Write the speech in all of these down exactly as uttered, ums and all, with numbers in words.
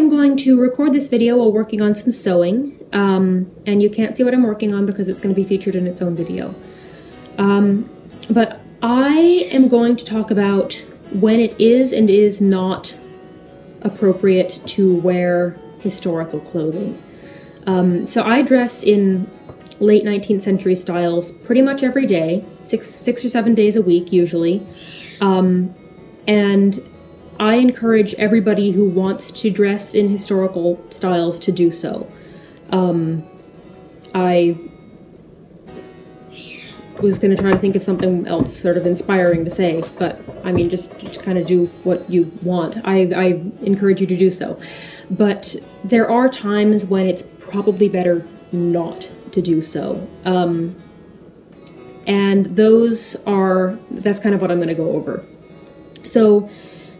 am going to record this video while working on some sewing, um, and you can't see what I'm working on because it's going to be featured in its own video. Um, but I am going to talk about when it is and is not appropriate to wear historical clothing. Um, so I dress in late nineteenth century styles pretty much every day, six, six or seven days a week usually, um, and I encourage everybody who wants to dress in historical styles to do so. Um, I was going to try to think of something else sort of inspiring to say, but I mean, just, just kind of do what you want. I, I encourage you to do so. But there are times when it's probably better not to do so. Um, and those are, that's kind of what I'm going to go over. So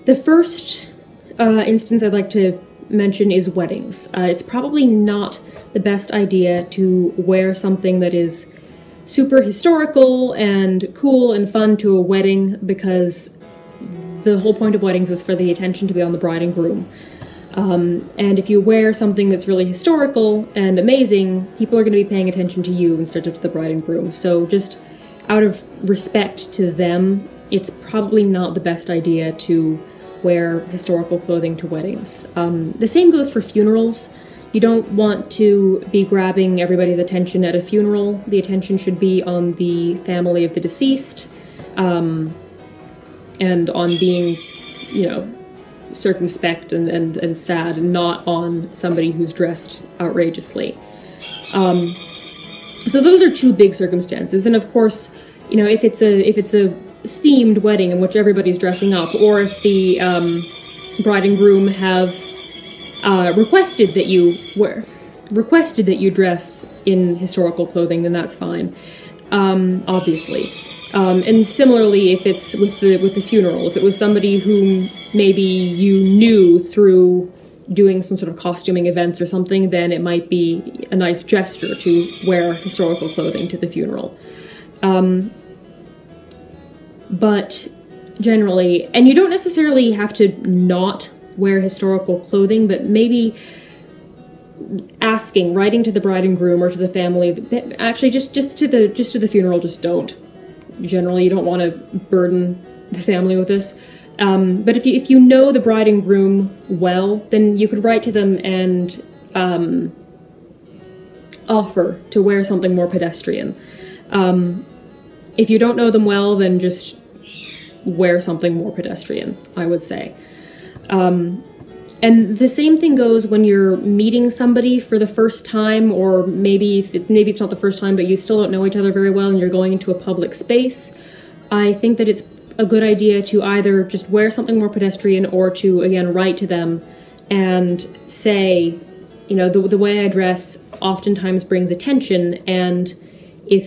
the first uh, instance I'd like to mention is weddings. Uh, it's probably not the best idea to wear something that is super historical and cool and fun to a wedding, because the whole point of weddings is for the attention to be on the bride and groom. Um, and if you wear something that's really historical and amazing, people are going to be paying attention to you instead of to the bride and groom. So just out of respect to them, it's probably not the best idea to wear historical clothing to weddings. Um, the same goes for funerals. You don't want to be grabbing everybody's attention at a funeral. The attention should be on the family of the deceased, um, and on being, you know, circumspect and, and, and sad, and not on somebody who's dressed outrageously. Um, so those are two big circumstances. And of course, you know, if it's a, if it's a themed wedding in which everybody's dressing up, or if the um, bride and groom have Uh, requested that you wear, requested that you dress in historical clothing, then that's fine, um, obviously. Um, and similarly, if it's with the with the funeral, if it was somebody whom maybe you knew through doing some sort of costuming events or something, then it might be a nice gesture to wear historical clothing to the funeral. Um, but generally, and you don't necessarily have to not wear historical clothing, but maybe asking, writing to the bride and groom or to the family, actually just, just to the just to the funeral, just don't. Generally, you don't want to burden the family with this. Um, but if you, if you know the bride and groom well, then you could write to them and um, offer to wear something more pedestrian. Um, if you don't know them well, then just wear something more pedestrian, I would say. Um, and the same thing goes when you're meeting somebody for the first time, or maybe if it's, maybe it's not the first time, but you still don't know each other very well and you're going into a public space. I think that it's a good idea to either just wear something more pedestrian, or to, again, write to them and say, you know, the, the way I dress oftentimes brings attention, and if,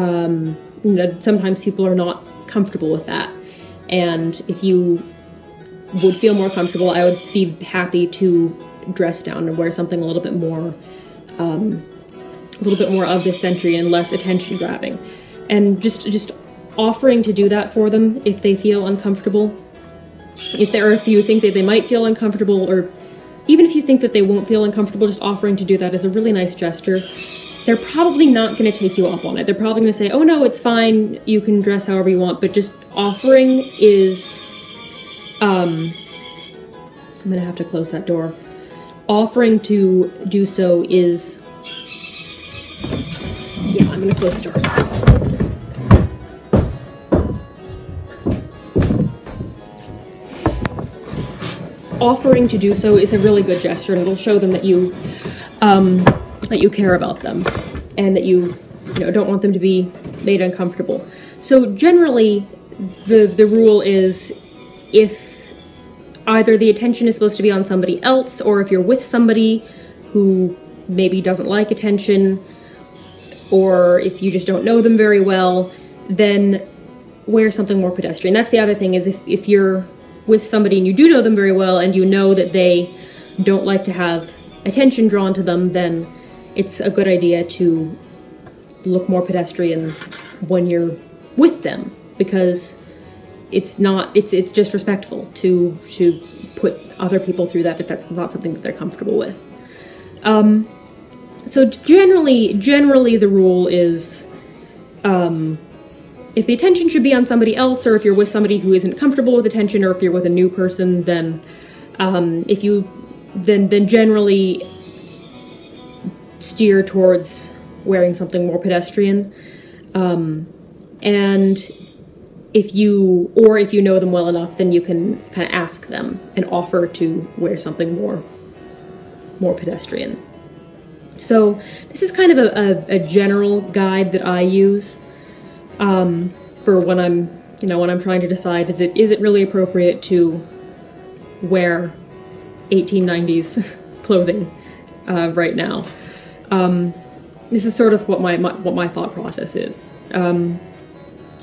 um, you know, sometimes people are not comfortable with that. And if you would feel more comfortable, I would be happy to dress down and wear something a little bit more, um, a little bit more of this century and less attention grabbing. And just, just offering to do that for them if they feel uncomfortable. If there are, if you think that they might feel uncomfortable, or even if you think that they won't feel uncomfortable, just offering to do that is a really nice gesture. They're probably not going to take you up on it. They're probably going to say, oh no, it's fine, you can dress however you want, but just offering is... Um, I'm gonna have to close that door. Offering to do so is... Yeah, I'm gonna close the door. Offering to do so is a really good gesture, and it'll show them that you, um, that you care about them, and that you, you know, don't want them to be made uncomfortable. So generally, the, the rule is, if either the attention is supposed to be on somebody else, or if you're with somebody who maybe doesn't like attention, or if you just don't know them very well, then wear something more pedestrian. That's the other thing, is if, if you're with somebody and you do know them very well, and you know that they don't like to have attention drawn to them, then it's a good idea to look more pedestrian when you're with them, because it's not, it's, it's disrespectful to, to put other people through that if that's not something that they're comfortable with. Um, so generally, generally the rule is, um, if the attention should be on somebody else, or if you're with somebody who isn't comfortable with attention, or if you're with a new person, then um, if you then then generally steer towards wearing something more pedestrian. Um, and if you, or if you know them well enough, then you can kind of ask them and offer to wear something more, more pedestrian. So this is kind of a, a, a general guide that I use. Um, for when I'm, you know, when I'm trying to decide, is it, is it really appropriate to wear eighteen nineties clothing, uh, right now? Um, this is sort of what my, my what my thought process is. Um,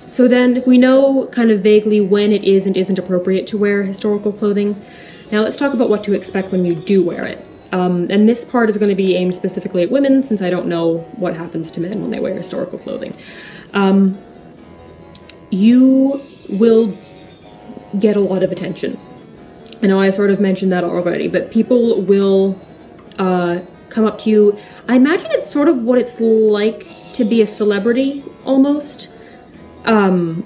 so then we know kind of vaguely when it is and isn't appropriate to wear historical clothing. Now let's talk about what to expect when you do wear it. Um, and this part is going to be aimed specifically at women, since I don't know what happens to men when they wear historical clothing. Um, you will get a lot of attention. I know I sort of mentioned that already, but people will uh, come up to you. I imagine it's sort of what it's like to be a celebrity, almost. Um,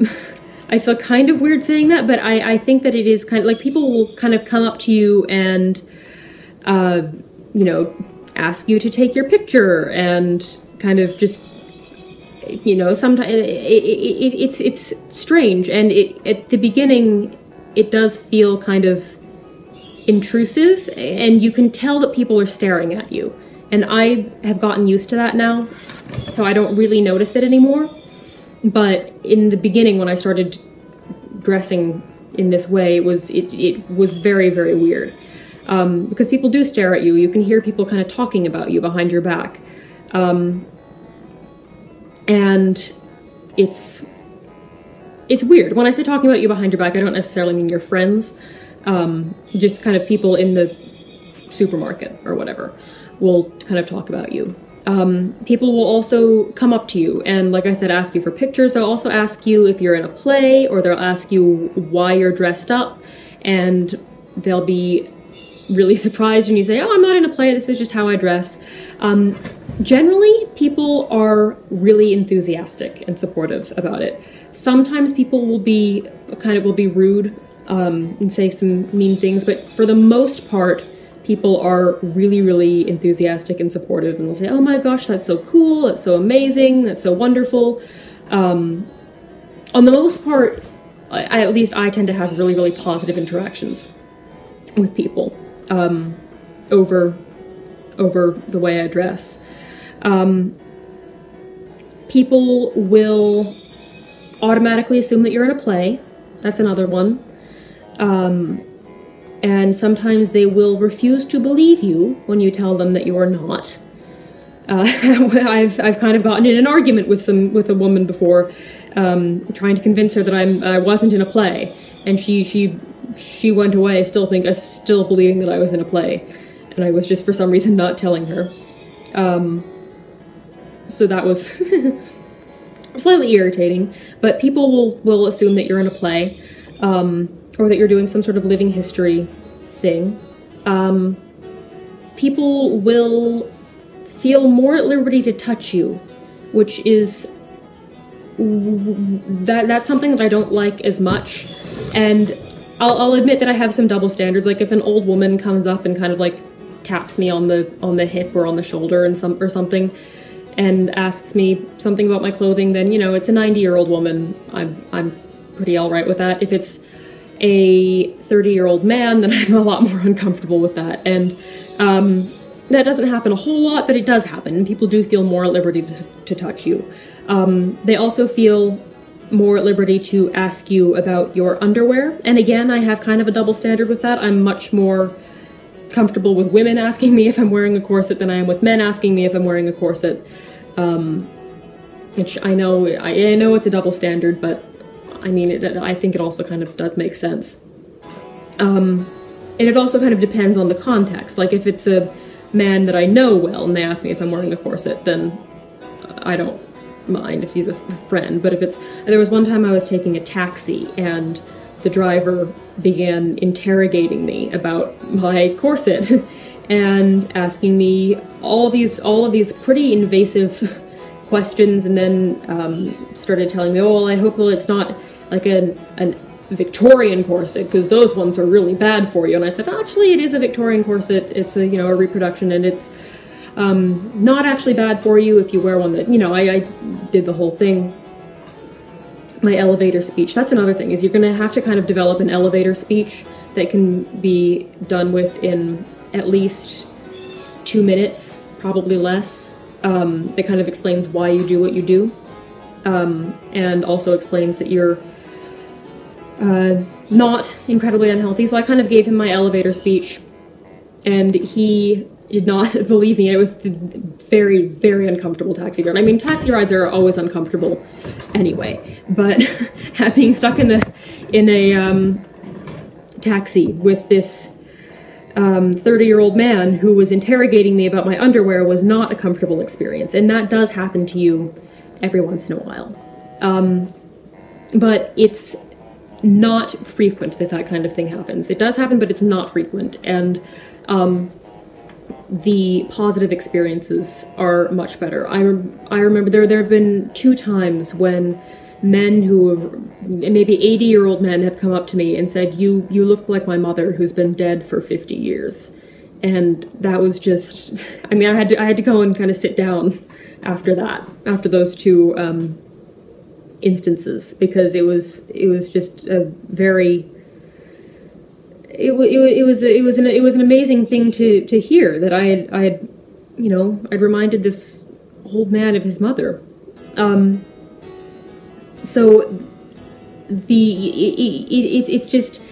I feel kind of weird saying that, but I, I think that it is kind of like people will kind of come up to you and, uh, you know, ask you to take your picture and kind of just... You know, sometimes it, it, it, it's it's strange, and it, at the beginning, it does feel kind of intrusive, and you can tell that people are staring at you. And I have gotten used to that now, so I don't really notice it anymore. But in the beginning, when I started dressing in this way, it was it, it was very very weird, um, because people do stare at you. You can hear people kind of talking about you behind your back. Um, And it's it's weird. When I say talking about you behind your back, I don't necessarily mean your friends. Um, just kind of people in the supermarket or whatever will kind of talk about you. Um, people will also come up to you and, like I said, ask you for pictures. They'll also ask you if you're in a play, or they'll ask you why you're dressed up. And they'll be really surprised when you say, oh, I'm not in a play, this is just how I dress. Um, generally, people are really enthusiastic and supportive about it. Sometimes people will be kind of will be rude um, and say some mean things, but for the most part, people are really, really enthusiastic and supportive, and will say, oh my gosh, that's so cool, that's so amazing, that's so wonderful. Um, on the most part, I, at least I tend to have really, really positive interactions with people um, over over the way I dress. Um, people will automatically assume that you're in a play. That's another one. Um, and sometimes they will refuse to believe you when you tell them that you are not. Uh, I've, I've kind of gotten in an argument with some with a woman before, um, trying to convince her that I'm, I wasn't in a play. And she, she, she went away still, think, uh, still believing that I was in a play. And I was just, for some reason, not telling her. Um, so that was slightly irritating. But people will, will assume that you're in a play, um, or that you're doing some sort of living history thing. Um, people will feel more at liberty to touch you, which is... that that's something that I don't like as much. And I'll, I'll admit that I have some double standards. Like, if an old woman comes up and kind of, like, taps me on the on the hip or on the shoulder and some or something, and asks me something about my clothing, then you know it's a ninety year old woman. I'm I'm pretty all right with that. If it's a thirty year old man, then I'm a lot more uncomfortable with that. And um, that doesn't happen a whole lot, but it does happen. And people do feel more at liberty to, to touch you. Um, they also feel more at liberty to ask you about your underwear. And again, I have kind of a double standard with that. I'm much more comfortable with women asking me if I'm wearing a corset than I am with men asking me if I'm wearing a corset. Um, which I know, I, I know it's a double standard, but I mean, it, I think it also kind of does make sense. Um, and it also kind of depends on the context. Like, if it's a man that I know well and they ask me if I'm wearing a corset, then I don't mind if he's a friend. But if it's, there was one time I was taking a taxi and the driver began interrogating me about my corset and asking me all these all of these pretty invasive questions, and then um, started telling me, oh, well, I hope that it's not like an, an Victorian corset, because those ones are really bad for you. And I said, actually, it is a Victorian corset. It's a, you know, a reproduction, and it's um, not actually bad for you if you wear one that, you know, I, I did the whole thing. My elevator speech, that's another thing, is you're going to have to kind of develop an elevator speech that can be done within at least two minutes, probably less. Um, it kind of explains why you do what you do, um, and also explains that you're uh, not incredibly unhealthy. So I kind of gave him my elevator speech, and he did not believe me. It was a very, very uncomfortable taxi ride. I mean, taxi rides are always uncomfortable anyway, but being stuck in the in a um, taxi with this thirty-year-old um, man who was interrogating me about my underwear was not a comfortable experience, and that does happen to you every once in a while. Um, but it's not frequent that that kind of thing happens. It does happen, but it's not frequent, and um, the positive experiences are much better. I, rem I remember there, there have been two times when men who, maybe eighty-year-old men, have come up to me and said, you, you look like my mother who's been dead for fifty years. And that was just, I mean, I had to, I had to go and kind of sit down after that, after those two um, instances, because it was, it was just a very... It, it, it was it was an it was an amazing thing to to hear, that I had I had you know I'd reminded this old man of his mother. Um, so the it's it, it, it's just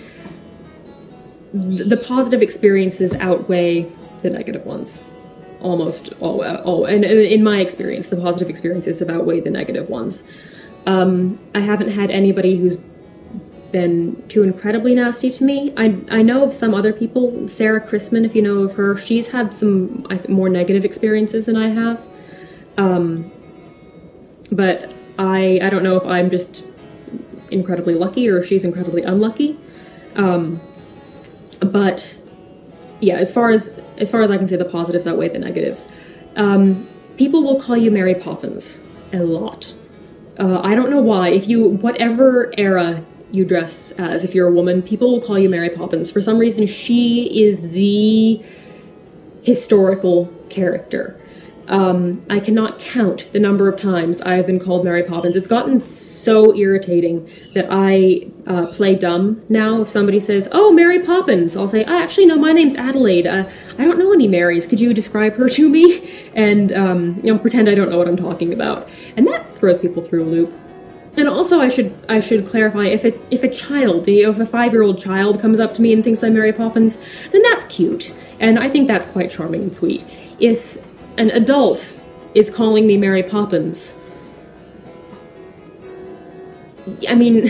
the positive experiences outweigh the negative ones almost all. Oh, and, and in my experience, the positive experiences have outweighed the negative ones. Um, I haven't had anybody who's been too incredibly nasty to me. I, I know of some other people. Sarah Chrisman, if you know of her, she's had some I think, more negative experiences than I have. Um, but I, I don't know if I'm just incredibly lucky or if she's incredibly unlucky. Um, but yeah, as far as, as far as I can say, the positives outweigh the negatives. Um, people will call you Mary Poppins a lot. Uh, I don't know why. If you, whatever era you dress as, if you're a woman, people will call you Mary Poppins. For some reason, she is the historical character. Um, I cannot count the number of times I have been called Mary Poppins. It's gotten so irritating that I uh, play dumb now. If somebody says, oh, Mary Poppins, I'll say, I actually, no, my name's Adelaide. Uh, I don't know any Marys. Could you describe her to me? And um, you know, pretend I don't know what I'm talking about. And that throws people through a loop. And also, I should I should clarify, if it if a child, you know, if a five-year-old child comes up to me and thinks I'm Mary Poppins, then that's cute, and I think that's quite charming and sweet. If an adult is calling me Mary Poppins, I mean,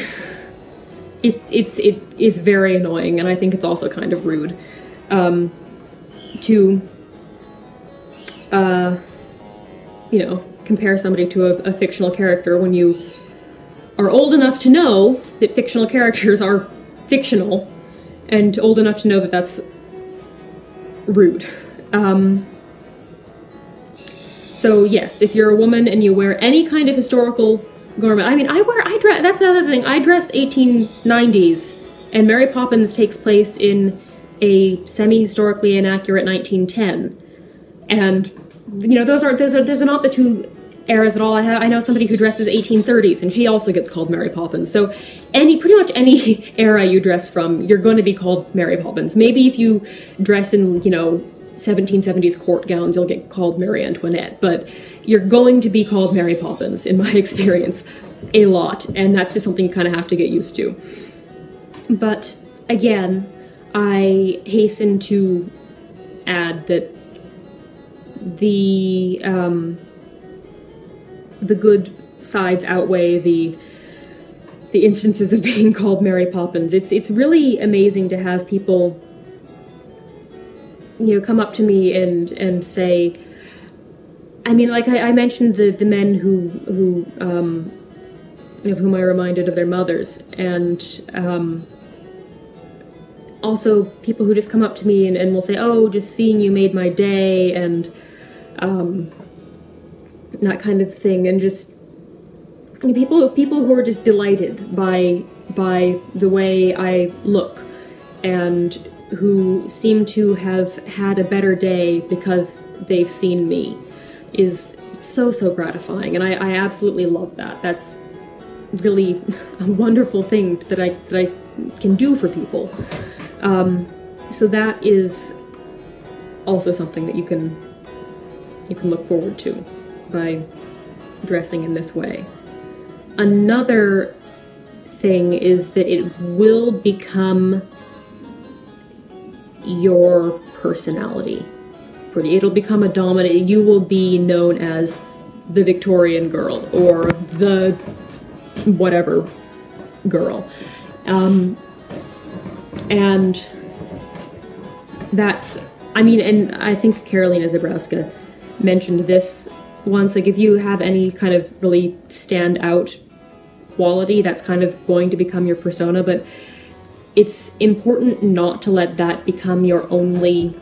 it's it's it is very annoying, and I think it's also kind of rude um, to uh, you know, compare somebody to a, a fictional character when you are old enough to know that fictional characters are fictional, and old enough to know that that's rude. Um, so yes, if you're a woman and you wear any kind of historical garment, I mean, I wear, I dress, that's another thing, I dress eighteen nineties, and Mary Poppins takes place in a semi-historically inaccurate nineteen ten. And, you know, those are, those are, those are not the two eras at all. I, have, I know somebody who dresses eighteen thirties, and she also gets called Mary Poppins. So any, pretty much any era you dress from, you're going to be called Mary Poppins. Maybe if you dress in, you know, seventeen seventies court gowns, you'll get called Marie Antoinette, but you're going to be called Mary Poppins, in my experience, a lot, and that's just something you kind of have to get used to. But again, I hasten to add that the, um, the good sides outweigh the the instances of being called Mary Poppins. It's it's really amazing to have people, you know, come up to me and and say, I mean, like I, I mentioned the the men who who um, of whom I reminded of their mothers, and um, also people who just come up to me and, and will say, oh, just seeing you made my day, and um, that kind of thing, and just people people who are just delighted by by the way I look, and who seem to have had a better day because they've seen me, is so, so gratifying, and I, I absolutely love that. That's really a wonderful thing that I, that I can do for people. Um, so that is also something that you can, you can look forward to by dressing in this way. Another thing is that it will become your personality. Pretty. It'll become a dominant, you will be known as the Victorian girl, or the whatever girl. Um, and that's, I mean, and I think Carolina Zabrowska mentioned this once, like if you have any kind of really stand out quality, that's kind of going to become your persona, but it's important not to let that become your only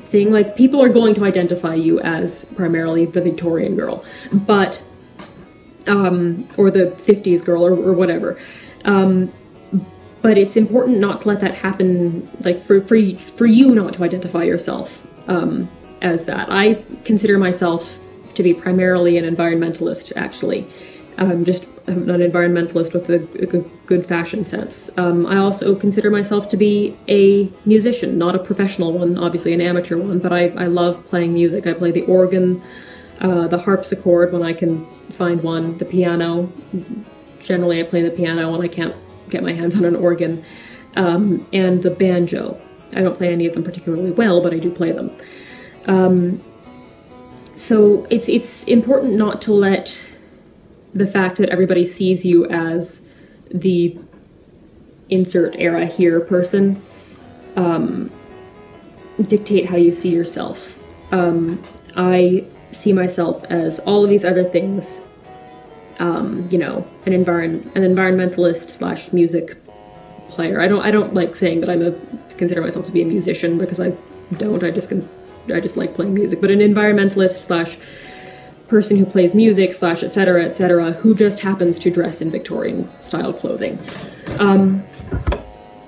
thing. Like, people are going to identify you as primarily the Victorian girl, but, um, or the fifties girl, or, or whatever. Um, but it's important not to let that happen, like, for, for, for you not to identify yourself um, as that. I consider myself to be primarily an environmentalist, actually. I'm just I'm an environmentalist with a, a good fashion sense. Um, I also consider myself to be a musician, not a professional one, obviously an amateur one, but I, I love playing music. I play the organ, uh, the harpsichord when I can find one, the piano. Generally I play the piano when I can't get my hands on an organ, um, and the banjo. I don't play any of them particularly well, but I do play them. Um, so it's it's important not to let the fact that everybody sees you as the insert era here person um, dictate how you see yourself. Um, I see myself as all of these other things, um, you know, an environ an environmentalist slash music player. I don't I don't like saying that I'm a consider myself to be a musician, because I don't. I just can I just like playing music, but an environmentalist slash person who plays music slash etc etc who just happens to dress in Victorian style clothing, um,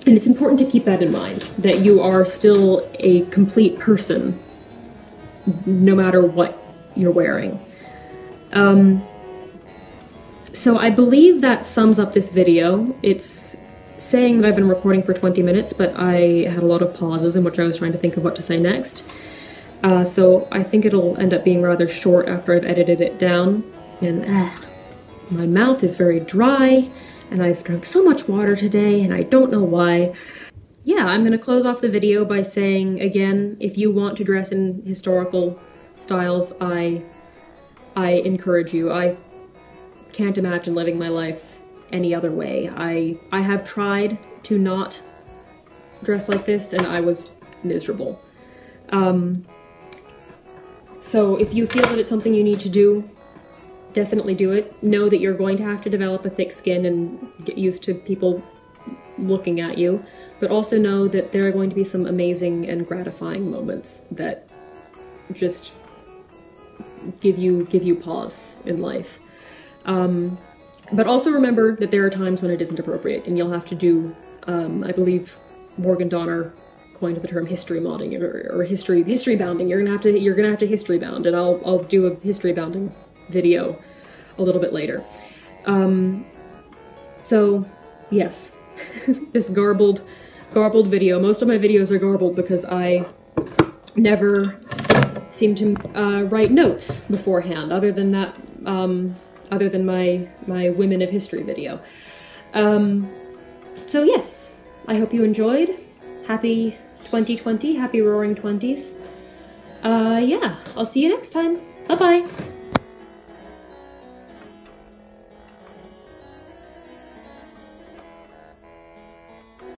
and it's important to keep that in mind, that you are still a complete person no matter what you're wearing. Um, so I believe that sums up this video. It's saying that I've been recording for twenty minutes, but I had a lot of pauses in which I was trying to think of what to say next. Uh, so I think it'll end up being rather short after I've edited it down, and ugh, my mouth is very dry, and I've drunk so much water today, and I don't know why. Yeah, I'm gonna close off the video by saying, again, if you want to dress in historical styles, I, I encourage you. I can't imagine living my life any other way. I, I have tried to not dress like this, and I was miserable. Um... So if you feel that it's something you need to do, definitely do it. Know that you're going to have to develop a thick skin and get used to people looking at you, but also know that there are going to be some amazing and gratifying moments that just give you give you pause in life. Um, but also remember that there are times when it isn't appropriate, and you'll have to do, um, I believe Morgan Donner coined the term history modding, or, or history history bounding. You're gonna have to you're gonna have to history bound, and I'll I'll do a history bounding video a little bit later. Um, so yes, this garbled garbled video. Most of my videos are garbled because I never seem to uh, write notes beforehand, other than that, um, other than my my Women of History video. Um, so yes, I hope you enjoyed. Happy twenty twenty, happy roaring twenties. Uh, yeah, I'll see you next time. Bye-bye.